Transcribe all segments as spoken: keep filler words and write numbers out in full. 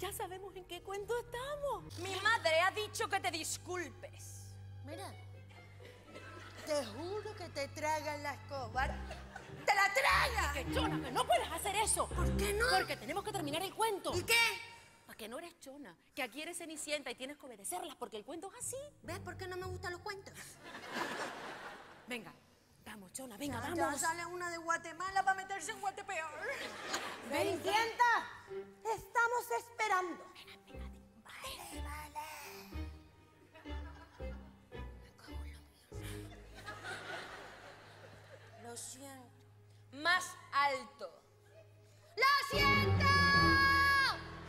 Ya sabemos en qué cuento estamos. Mi madre ha dicho que te disculpes. Mira, te juro que te tragan las cobras. ¡Te la tragas! ¡Que chona, que no puedes hacer eso! ¿Por qué no? Porque tenemos que terminar el cuento. ¿Y qué? Para que no eres chona, que aquí eres Cenicienta y tienes que obedecerlas porque el cuento es así. ¿Ves por qué no me gustan los cuentos? Venga, vamos, chona, venga, ya, vamos. Ya sale una de Guatemala para meterse en Guatepeor. ¡Cenicienta! ¡Te estamos esperando! Venga, venga, vale, vale. Lo siento. Más alto. ¡Lo siento!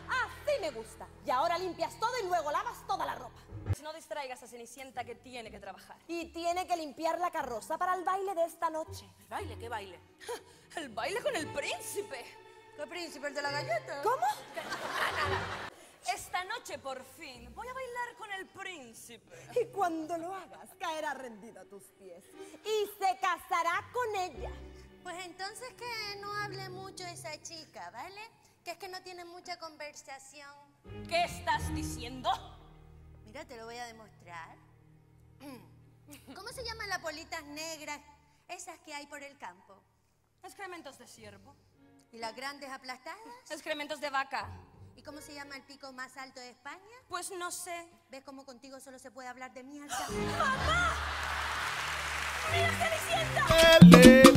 Así me gusta. Y ahora limpias todo y luego lavas toda la ropa. No distraigas a Cenicienta que tiene que trabajar. Y tiene que limpiar la carroza para el baile de esta noche. ¿El baile? ¿Qué baile? El baile con el príncipe. ¿Qué príncipe? ¿El de la galleta? ¿Cómo? Esta noche, por fin, voy a bailar con el príncipe. Y cuando lo hagas, caerá rendido a tus pies. Y se casará con ella. Pues entonces que no hable mucho esa chica, ¿vale? Que es que no tiene mucha conversación. ¿Qué estás diciendo? Mira, te lo voy a demostrar. ¿Cómo se llaman las bolitas negras? Esas que hay por el campo. Excrementos de ciervo. ¿Y las grandes aplastadas? Excrementos de vaca. ¿Y cómo se llama el pico más alto de España? Pues no sé. ¿Ves cómo contigo solo se puede hablar de mierda? ¡Mamá! ¡Mira, Cenicienta!